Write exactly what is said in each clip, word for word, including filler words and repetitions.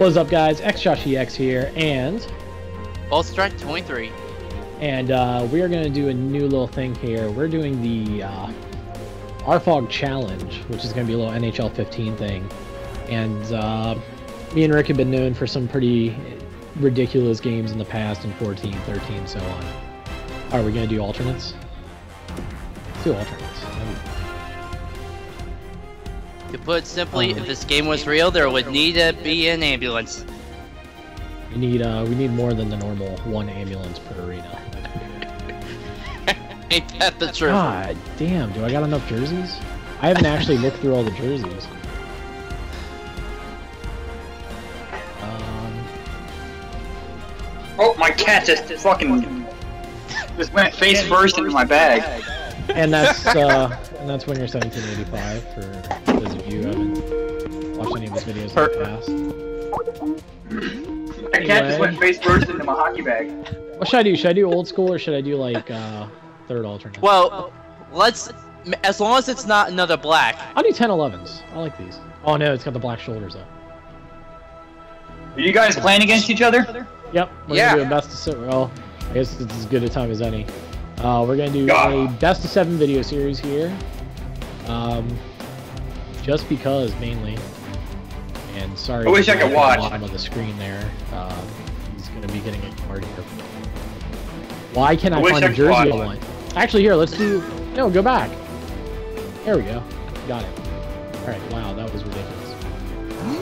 What is up, guys? XjoshhyX here, and Boltstrike twenty-three. And uh, we are going to do a new little thing here. We're doing the uh, R F O G challenge, which is going to be a little N H L fifteen thing. And uh, me and Rick have been known for some pretty ridiculous games in the past, in fourteen, thirteen, so on. Are we going to do alternates? Let's do alternates. To put it simply, um, if this game was real, there would need to be an ambulance. We need, uh, we need more than the normal one ambulance per arena. Ain't that the truth? God damn, do I got enough jerseys? I haven't actually looked through all the jerseys. Um... Oh, my cat just fucking just went face first into my bag. And that's, uh, and that's when you're seventeen eighty-five, for those of you who haven't watched any of his videos in the past. I can't anyway. Just went face first into my hockey bag. What should I do? Should I do old school or should I do like uh, third alternate? Well, let's. As long as it's not another black. I'll do ten elevens. I like these. Oh no, it's got the black shoulders up. Are you guys playing against each other? Yep. We're yeah. gonna do a best of seven. Well, I guess it's as good a time as any. Uh, we're gonna do God. a best of seven video series here. Um, just because mainly. And sorry, I wish I could watch. Bottom of the screen there. Um, he's going to be getting ignored here. Why can't I, I find a jersey I want? Actually, here, let's do. No, go back. There we go. Got it. All right. Wow, that was ridiculous.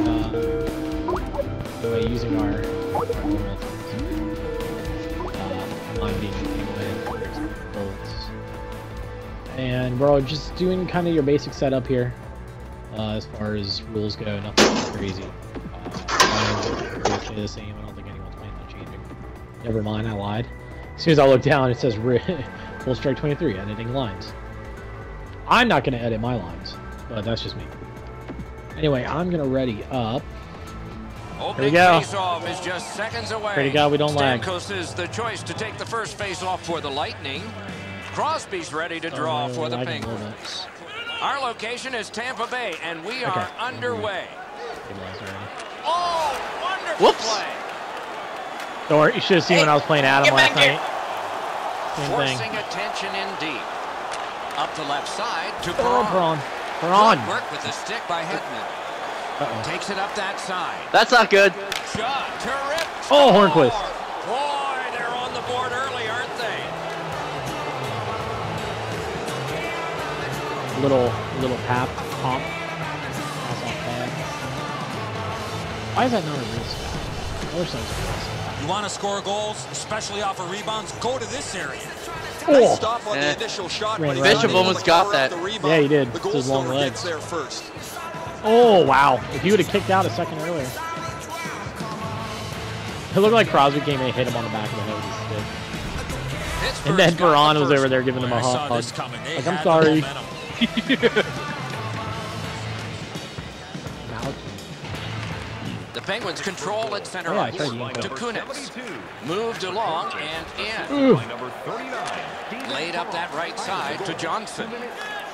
Uh, by using our, our uh, line being and we're all just doing kind of your basic setup here. Uh, as far as rules go, nothing crazy. Uh, the same. I don't think anyone's planning on changing. Never mind, I lied. As soon as I look down, it says Boltstrike twenty-three editing lines. I'm not going to edit my lines, but that's just me. Anyway, I'm going to ready up. There you go. Face-off is just seconds away. Pray to God we don't lag. Stamkos is the choice to take the first face-off for the Lightning. Crosby's ready to draw oh, for the Penguins. Our location is Tampa Bay, and we okay. are underway. Oh, wonderful Whoops. play. Or you should have seen hey, when I was playing Adam last night. Same Forcing thing. attention in deep. Up the left side to Braun. Braun. Braun. Good work with the stick by Hedman. Uh-oh. Takes it up that side. That's not good. Shot. Terrific. Oh, Hornqvist. Boy, they're on the board early, aren't they? Little, little pap, pomp. That's not bad. Why is that not a real spot? I wish that was a real spot. You want to score goals, especially off of rebounds, go to this area. Oh. Nice stop on yeah. the initial shot. Ran, ran. Bishop almost got that. Yeah, he did. The goal long legs. There first. Oh, wow. If he would have kicked out a second earlier. It looked like Crosby came and hit him on the back of the head with his stick. And then Perron was over there giving him a hug. Like, I'm sorry. The Penguins control at center ice yeah, to Kunitz. Moved along and in. Ooh. Laid up that right side to Johnson.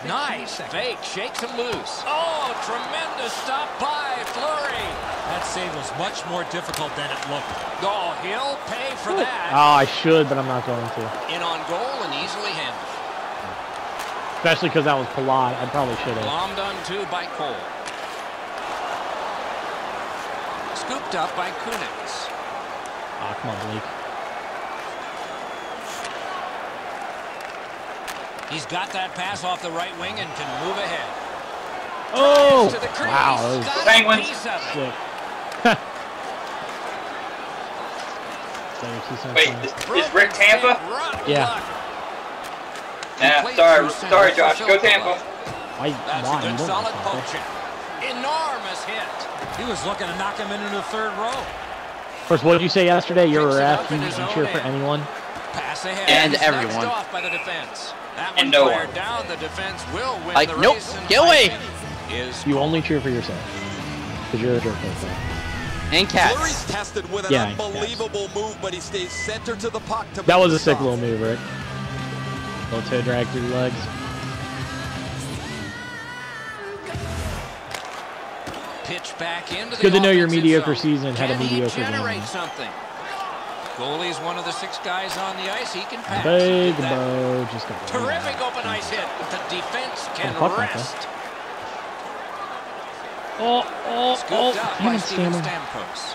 Nice fake, shakes him loose. Oh, tremendous stop by Fleury. That save was much more difficult than it looked. Oh, he'll pay for Good. that. Oh, I should, but I'm not going to. In on goal and easily handled. Especially because that was Palat. I probably should have. Bombed on two by Cole. Scooped up by Kunitz. Ah, oh, come on, Blake. He's got that pass off the right wing and can move ahead. Oh! To the wow. Penguins. Wait, is, is Rick Tampa? Yeah. Yeah, sorry, sorry, Josh. Go Tampa. I, That's wow, a good solid Pochek. Enormous hit. He was looking to knock him into the third row. First, what did you say yesterday? You're a ref. You can cheer for anyone. Pass ahead. And everyone. Off by the defense. That and no one. Down, the defense will win like, the nope. Race get away. You only cheer for yourself. Because you're a jerk. And Cats. Fleury's tested with an yeah, unbelievable move, but he stays center to the puck. To that was a sick off. little move, right? Little toe drag through the legs. pitch back into it's the good to know your mediocre season had a mediocre generate game. Something. Goalie's one of the six guys on the ice. He can pass. Big Bo just got terrific open ice hit. But the defense can rest. That. Oh, oh, Scooped oh. Damn it, Stamkos.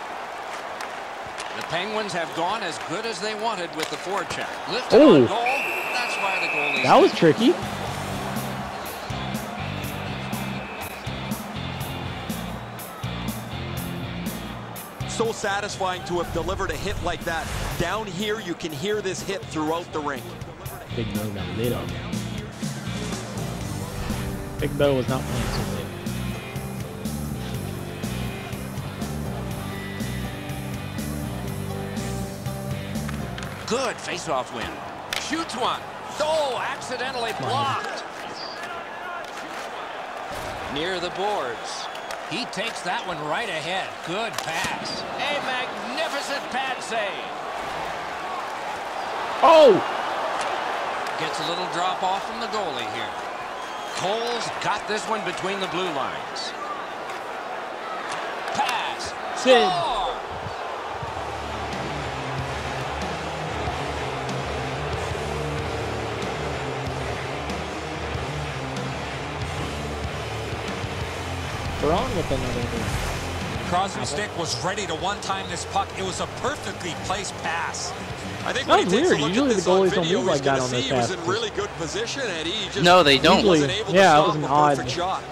The Penguins have gone as good as they wanted with the forecheck. Lifted oh. on goal. That's why the goalie. That was tricky. So satisfying to have delivered a hit like that. Down here, you can hear this hit throughout the rink. Big Bo got lit up. Big Bo was not playing so lit. Good face-off win. Shoots one. Oh, accidentally blocked. Near the boards. He takes that one right ahead. Good pass. A magnificent pad save. Oh! Gets a little drop off from the goalie here. Cole's got this one between the blue lines. Pass. Score! Braun with another move. Crosby's stick was ready to one-time this puck. It was a perfectly placed pass. I think that was weird. Usually the goalies don't move like that on those passes. Really good position, and he just no, they don't. Usually, yeah, that was an odd shot.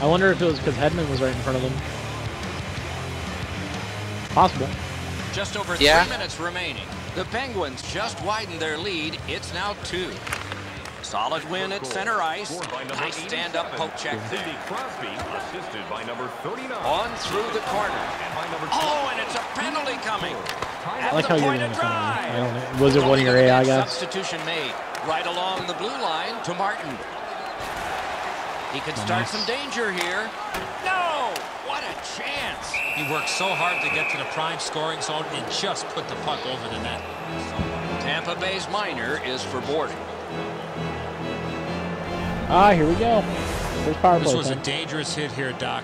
I wonder if it was because Hedman was right in front of them. Possible. Just over yeah. three minutes remaining. The Penguins just widened their lead. It's now two. Solid win at center ice. Nice stand-up poke check there. Crosby, assisted by number thirty-nine. On through the corner. Oh, and it's a penalty coming. I like how you're going to I don't know. Was it one of your A I guys? Substitution made right along the blue line to Martin. He could start some danger here. No! What a chance! He worked so hard to get to the prime scoring zone and just put the puck over the net. Tampa Bay's minor is for boarding. Ah, here we go. There's power play. This was a dangerous hit here, Doc.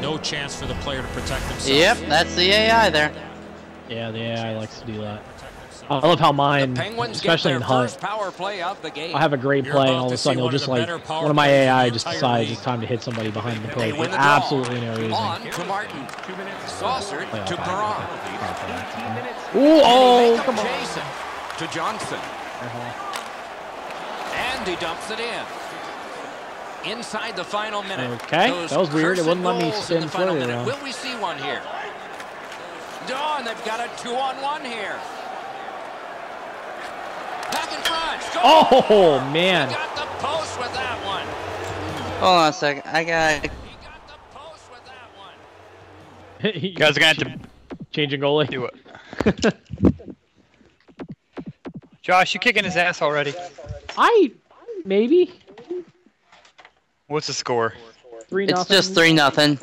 No chance for the player to protect himself. Yep, that's the A I there. Yeah, the A I likes to do that. I love how mine, especially in Hunt, I'll have a great play, and all of a sudden, it'll just like, one of my A I just decides it's time to hit somebody behind the plate. Absolutely no reason. Saucer to Perron. Ooh, oh, come on. To Johnson. And he dumps it in. Inside the final minute. Okay, those that was weird. It wouldn't let me spin Fleury around. Will we see one here? Oh, and they've got a two-on-one here. Back in front. Score. Oh man! He got the post with that one. Hold on a second. I got. He got the post with that one. You guys are gonna have to change a goalie. Do it. Josh, you kicking his ass already? I maybe. What's the score? Three nothing. It's just three nothing.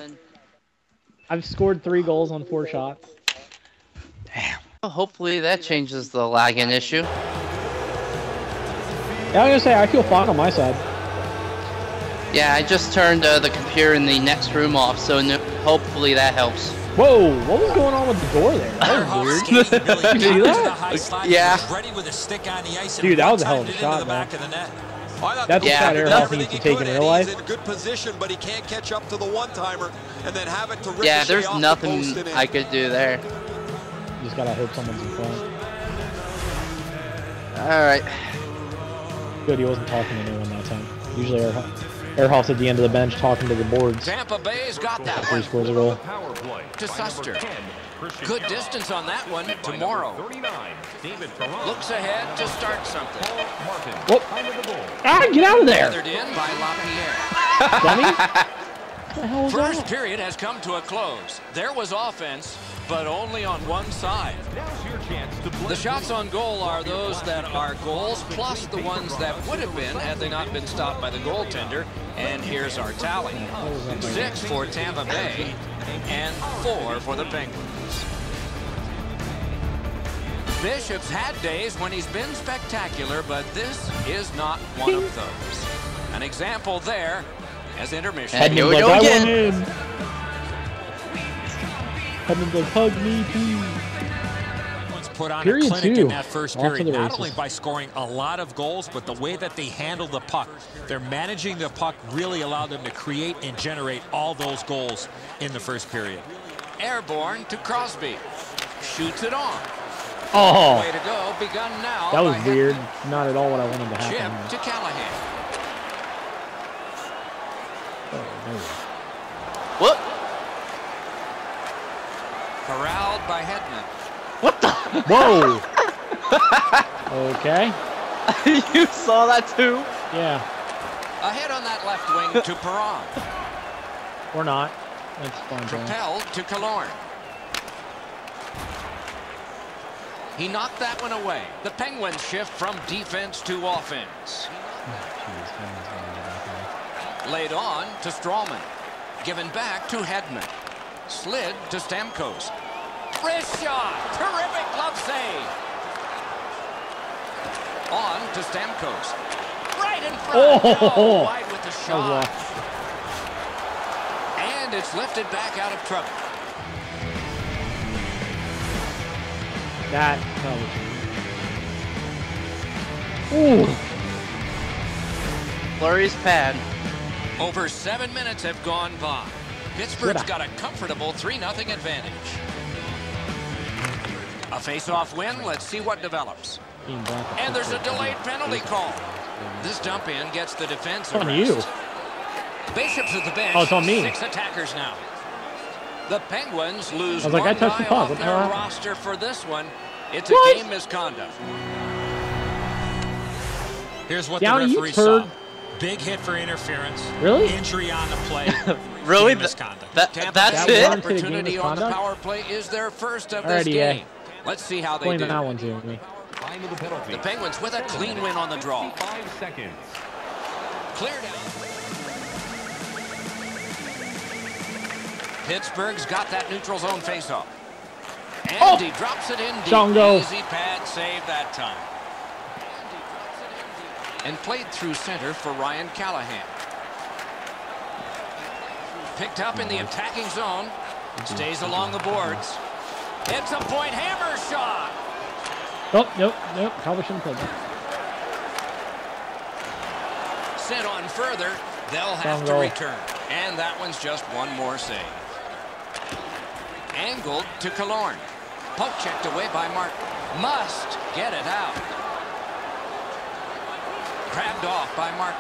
I've scored three goals on four shots. Damn. Well, hopefully that changes the lagging issue. Yeah, I was gonna say I feel fine on my side. Yeah, I just turned uh, the computer in the next room off, so no hopefully that helps. Whoa! What was going on with the door there? That was weird. Did you that? Yeah. Dude, that was a hell of a shot, man. That's yeah, what that Airhoff needs to take in real life. He's in good position, but he can't catch up to the one-timer and then have it to ricochet. Yeah, there's nothing the I could do there. You just gotta hope someone's in front. Alright. Good, he wasn't talking to anyone that time. Usually Airhoff's at the end of the bench talking to the boards. Tampa Bay's got that one. He scores a goal. To Suster. Good distance on that one. Tomorrow. Looks ahead to start something. Whoop. Ah, get out of there! Dummy? First period has come to a close. There was offense, but only on one side. The shots on goal are those that are goals, plus the ones that would have been had they not been stopped by the goaltender. And here's our tally. Six for Tampa Bay, and four for the Penguins. Bishop's had days when he's been spectacular, but this is not one of those. An example there as intermission. And here we go again. Hedman's like, hug me, please. Once put on period a clinic two. In that first Off period, not only by scoring a lot of goals, but the way that they handle the puck. They're managing the puck really allowed them to create and generate all those goals in the first period. Airborne to Crosby. Shoots it on. Oh, way to go. Begun now. That was weird. Hedman. Not at all what I wanted to happen. Chip to Callahan. Oh, what? Corralled by Hedman. What the? Whoa. Okay. You saw that too? Yeah. Ahead on that left wing to Perron. Or not. That's fine. Propelled to Killorn. He knocked that one away. The Penguins shift from defense to offense. Laid on to Strawman. Given back to Hedman. Slid to Stamkos. Wrist shot! Terrific glove save! On to Stamkos. Right in front. Oh! Wide with the shot. And it's lifted back out of trouble. That was... Ooh. Fleury's pad. Over seven minutes have gone by. Pittsburgh's got a comfortable three nothing advantage. A face-off win. Let's see what develops. And there's a delayed penalty call. This dump-in gets the defense arrest. On you. Bishop's at the bench. Oh, it's on me. Six attackers now. The Penguins lose I was like, one I touched guy the puck. Off their roster for this one. It's what? A game misconduct. Here's what Down the referee saw. Big hit for interference. Really? Injury on the play. Really? Misconduct. That, that, that's that it? Opportunity on the power play is their first of Alrighty, this game. Yeah. Let's see how they do. That one too, me. The Penguins with a clean win on the draw. Five seconds. Cleared out. Pittsburgh's got that neutral zone faceoff. And oh! he drops it in deep. Dongo. Easy pad save that time. And played through center for Ryan Callahan. Picked up in the attacking zone. Stays along the boards. It's a point hammer shot. Oh, nope, nope. Probably shouldn't play that. Sent on further. They'll have Dongo. To return. And that one's just one more save. Angled to Killorn. Poke checked away by Mark. Must get it out. Grabbed off by Mark.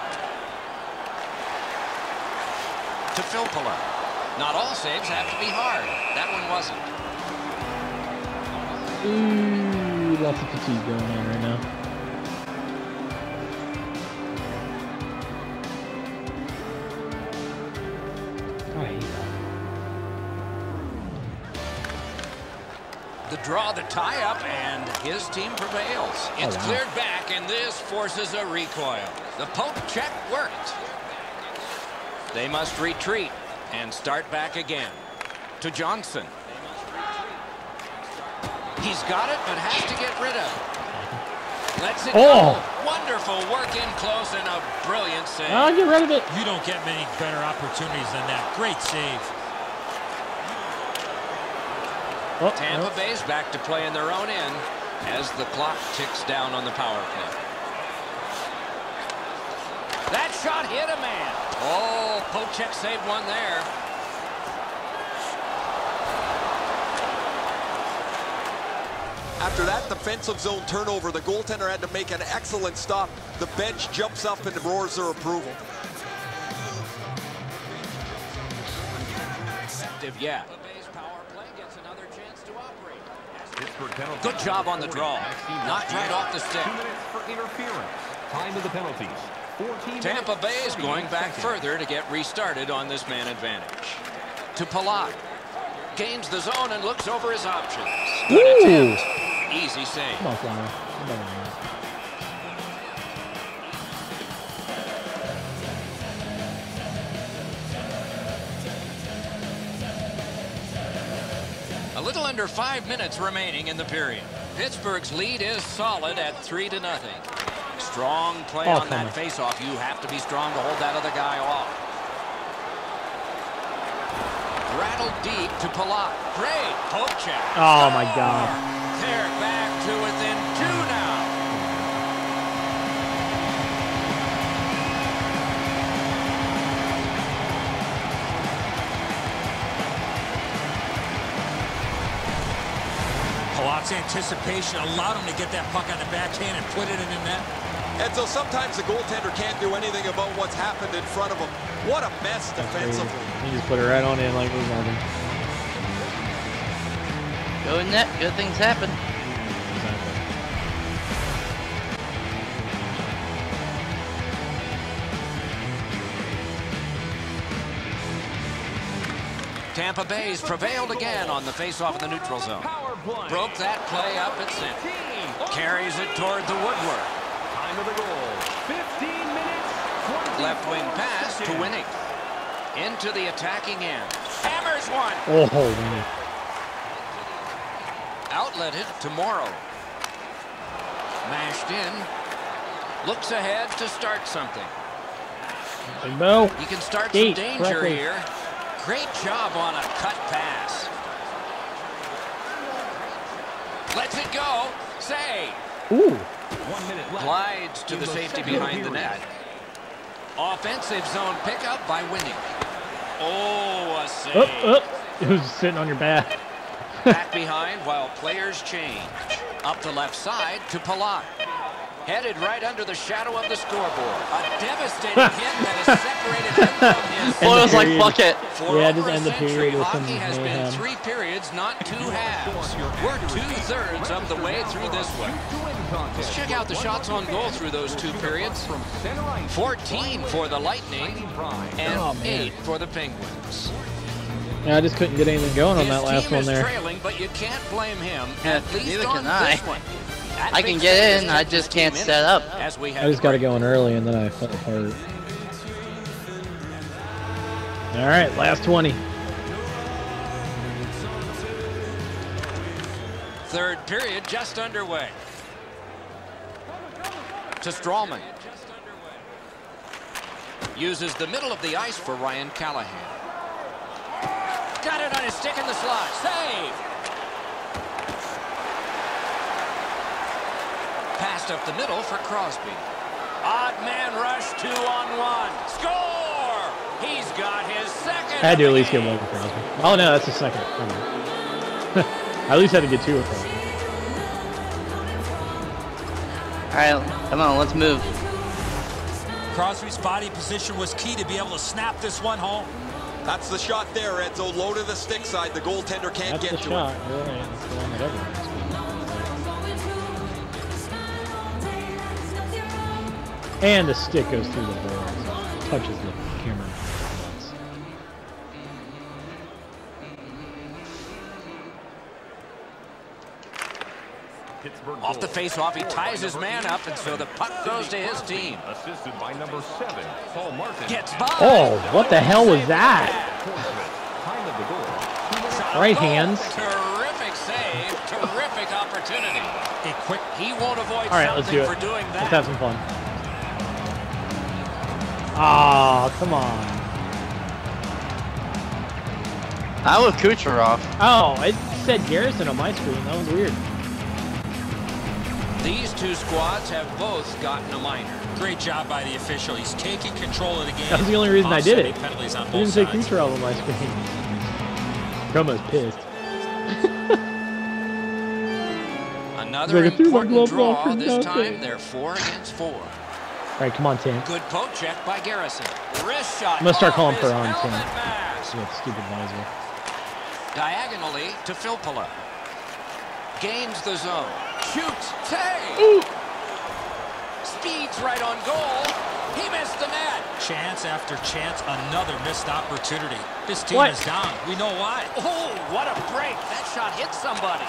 To Philpola. Not all saves have to be hard. That one wasn't. Ooh, lots of fatigue going on right now. The draw, the tie-up, and his team prevails. It's oh, wow. cleared back, and this forces a recoil. The poke check worked. They must retreat and start back again. To Johnson. He's got it, but has to get rid of it. Let's it oh. go. Wonderful work in close and a brilliant save. I'll get rid of it. You don't get many better opportunities than that. Great save. Oh, Tampa no. Bay's back to play in their own end as the clock ticks down on the power play. That shot hit a man. Oh, Pochek saved one there. After that defensive zone turnover, the goaltender had to make an excellent stop. The bench jumps up and roars their approval. Yeah. Good job on the draw. Knocked right off the stick. Two minutes for interference. Time of the penalties. Tampa Bay is going back further to get restarted on this man advantage. To Palat. Gains the zone and looks over his options. Good attempt. Easy save. A little under five minutes remaining in the period. Pittsburgh's lead is solid at three to nothing. Strong play oh, on that faceoff. You have to be strong to hold that other guy off. rattled deep to Palat. Great Pochek. Oh, my God. They're back to within two now. Palat's anticipation allowed him to get that puck on the backhand and put it in the net. And so sometimes the goaltender can't do anything about what's happened in front of him. What a mess defensively. He just put it right on in like it was nothing. Go in net, good things happen. Tampa Bay's prevailed again on the faceoff in the neutral zone. Broke that play up at center. Carries it toward the woodwork. Time of the goal. fifteen minutes. Left wing pass to Winnick. Into the attacking end. Hammers one. Oh, Winnick. Outlet it to Morrow. Mashed in. Looks ahead to start something. No. You can start Eight. some danger Correctly. here. Great job on a cut pass. Lets it go. Save. Ooh. One minute left. Glides to the safety behind the net. Offensive zone pickup by Winning. Oh, a save. Up, up. It was sitting on your back. Back behind while players change. Up the left side to Palat. Headed right under the shadow of the scoreboard. A devastating hit that has separated him from his... Floyd's like, fuck it. For yeah, just end the period with hockey has mayhem. been three periods, not two halves. We're two-thirds of the way through this one. Let's check out the shots on goal through those two periods. fourteen for the Lightning and oh, eight for the Penguins. Yeah, I just couldn't get anything going on his that last one there. Trailing, but you can't blame him. Yeah, at least neither on can I. This one. I can get in, I just can't set up. As we I just got to go in early and then I fell apart. Alright, last twenty. Third period just underway. To Strawman. Uses the middle of the ice for Ryan Callahan. Got it on his stick in the slot. Save! Passed up the middle for Crosby. Odd man rush, two on one. Score! He's got his second. I had to at least get one for Crosby. Oh, no, that's the second. I at least had to get two of Crosby. All right, come on, let's move. Crosby's body position was key to be able to snap this one home. That's the shot there, Edzo. Low to the stick side. The goaltender can't that's get the to shot. it. Yeah, that's the one that everyone. And the stick goes through the ball, so touches the camera. Off the face-off, he ties his man up, and so the puck goes to his team. Assisted by number seven, Paul Martin. Gets by. Oh, what the hell was that? Right hands. Terrific save, terrific opportunity. A quick. He won't avoid All right, let's do it. for doing that. Let's have some fun. Oh, come on. I love Kucherov. Oh, it said Garrison on my screen. That was weird. These two squads have both gotten a minor. Great job by the official. He's taking control of the game. That was the only reason I did it. I didn't sides. say Kucherov on my screen. Grandma's pissed. Another important draw this time. They're four against four. All right, come on, Tim. Good poke check by Garrison. Wrist shot. I'm gonna start calling Perron, Tim. Yeah, stupid miser. Diagonally to Philpola. Gains the zone. Shoots. Save. Ooh. Speeds right on goal. He missed the net. Chance after chance, another missed opportunity. This team what? is down. We know why. Oh, what a break! That shot hit somebody.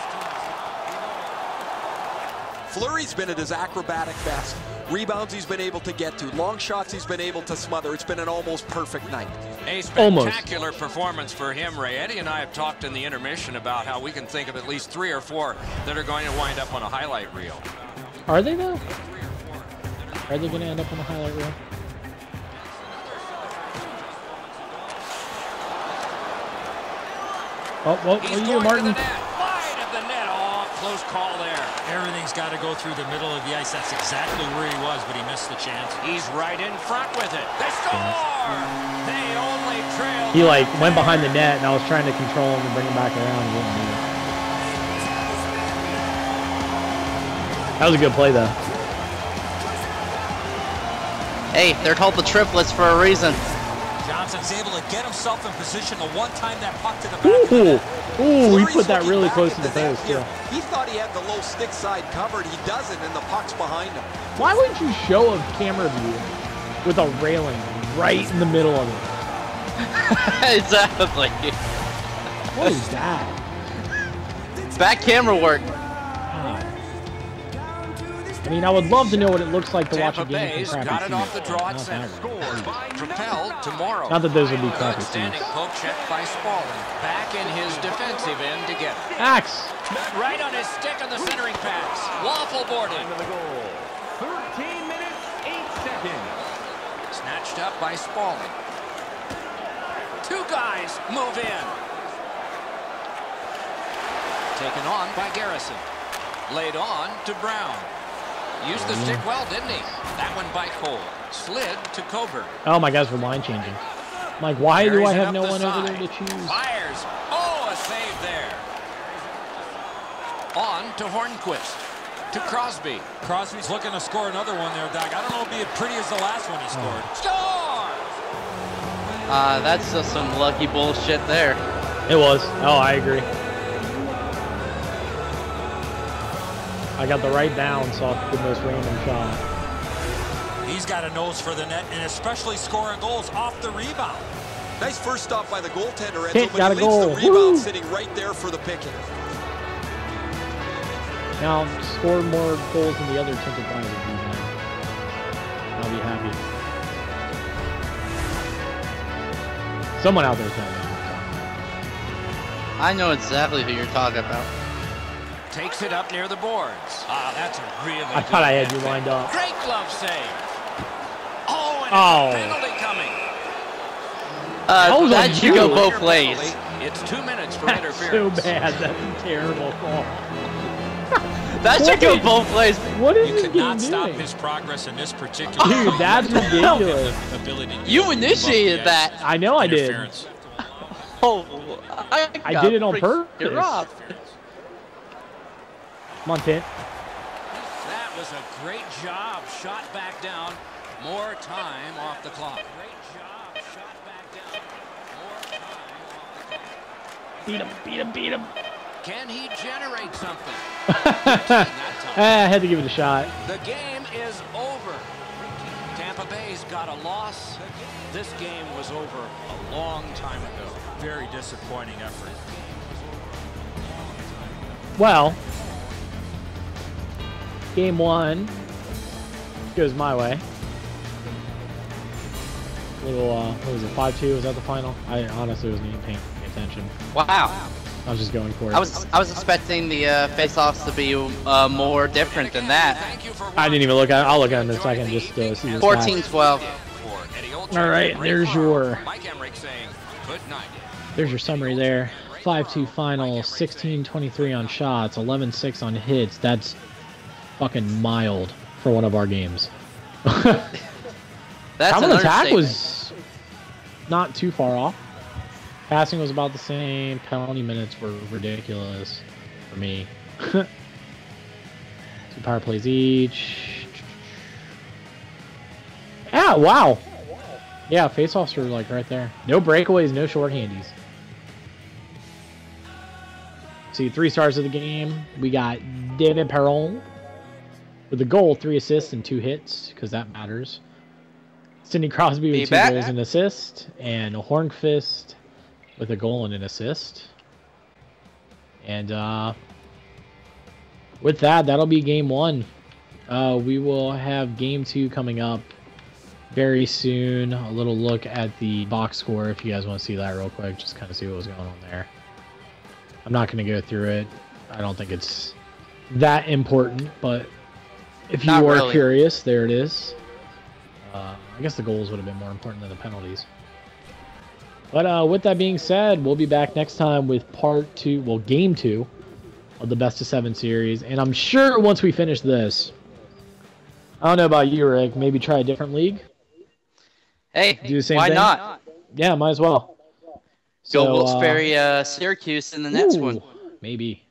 Fleury's been at his acrobatic best. Rebounds he's been able to get to. Long shots he's been able to smother. It's been an almost perfect night. A spectacular almost. performance for him, Ray. Eddie and I have talked in the intermission about how we can think of at least three or four that are going to wind up on a highlight reel. Are they, though? Are they going to end up on a highlight reel? Oh, well, he's well, going Martin. to the net. Wide of the net. Oh, close call there. Everything's got to go through the middle of the ice. That's exactly where he was, but he missed the chance. He's right in front with it. They score! They only trail. He, like, went behind the net, and I was trying to control him and bring him back around. That was a good play, though. Hey, they're called the triplets for a reason. Johnson's able to get himself in position to one-time that puck to the back. Ooh, ooh, he put that really close to the post. Yeah. He thought he had the low stick side covered. He doesn't, and the puck's behind him. Why would you show a camera view with a railing right in the middle of it? Exactly. What is that? Back camera work. I mean, I would love to know what it looks like to Tampa watch a game from crappy teams. Not, not that those would be crappy teams. Pochek by Spaulding, back in his defensive end to get it. Axe! Right on his stick on the centering pass. Waffle boarded. thirteen minutes, eight seconds. Snatched up by Spaulding. Two guys move in. Taken on by Garrison. Laid on to Braun. Used the stick well, didn't he? That one by Cole. Slid to Coburn. Oh my gosh, we're line changing. I'm like, why do I have no one over there to choose? Fires. Oh, a save there. On to Hornqvist. To Crosby. Crosby's looking to score another one there, Doc. I don't know if it'd be as pretty as the last one he scored. Oh. Score! Uh, that's just some lucky bullshit there. It was. Oh, I agree. I got the right bounce off the most random shot. He's got a nose for the net, and especially scoring goals off the rebound. Nice first stop by the goaltender. Kit got a goal. The rebound Woo! Sitting right there for the picking. Now score more goals than the other tinted guys. I'll be happy. Someone out there's not there. I know exactly who you're talking about. Takes it up near the boards. Ah, that's a really I good thought I had you lined up. Great glove save. Oh, and oh. penalty coming. Uh, oh, that should go both ways. It's two minutes for that's interference. That's so bad. That's a terrible call. That should go both ways. What is you this You cannot stop doing? his progress in this particular Dude, game. That's ridiculous. You initiated that. I know I did. Oh, I, I did it on purpose. Come on, Pitt. That was a great job. Shot back down. More time off the clock. Great job. Shot back down. More time off the clock. Beat him, beat him, beat him. Can he generate something? I had to give it a shot. The game is over. Tampa Bay's got a loss. This game was over a long time ago. Very disappointing effort. Well... Game one goes my way. Little, uh, what was it, five two? Was that the final? I honestly wasn't even paying attention. Wow. I was just going for it. I was, I was expecting the uh, face-offs to be uh, more different than that. I didn't even look at it. I'll look at it in a second just to see this. fourteen twelve. All right, there's your, there's your summary there. five two final, sixteen twenty-three on shots, eleven six on hits. That's... fucking mild for one of our games. Common attack was not too far off. Passing was about the same. Penalty minutes were ridiculous for me. Two power plays each. Ah, wow. Yeah, faceoffs were like right there. No breakaways, no shorthandies. See, three stars of the game. We got David Perron. With a goal, three assists, and two hits, because that matters. Sidney Crosby with Be two back. goals and an assist, and Hornqvist with a goal and an assist. And uh, with that, that'll be game one. Uh, we will have game two coming up very soon. A little look at the box score if you guys want to see that real quick. Just kind of see what was going on there. I'm not going to go through it. I don't think it's that important, but... If you Not are really. curious, there it is. Uh, I guess the goals would have been more important than the penalties. But uh, with that being said, we'll be back next time with part two, well, game two of the best of seven series. And I'm sure once we finish this, I don't know about you, Rick, maybe try a different league. Hey, do the same why thing? Not? Yeah, might as well. Go so, Wilkes Ferry, uh, uh, Syracuse in the next ooh, one. Maybe.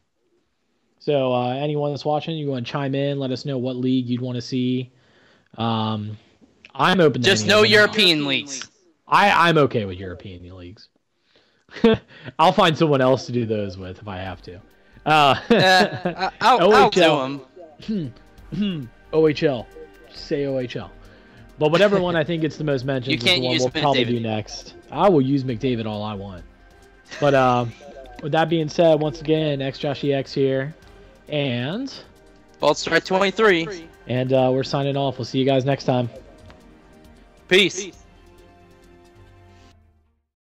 So uh, anyone that's watching, you want to chime in, let us know what league you'd want to see. Um, I'm open to just no European now. leagues. I, I'm okay with European leagues. I'll find someone else to do those with if I have to. Uh, uh, I'll, I'll do them. O H L. Say O H L. But whatever one I think gets the most mentions is the one we'll McDavid. probably do next. I will use McDavid all I want. But uh, with that being said, once again, XjoshhyX here. And Boltstrike twenty-three. And uh, we're signing off. We'll see you guys next time. Peace. Peace.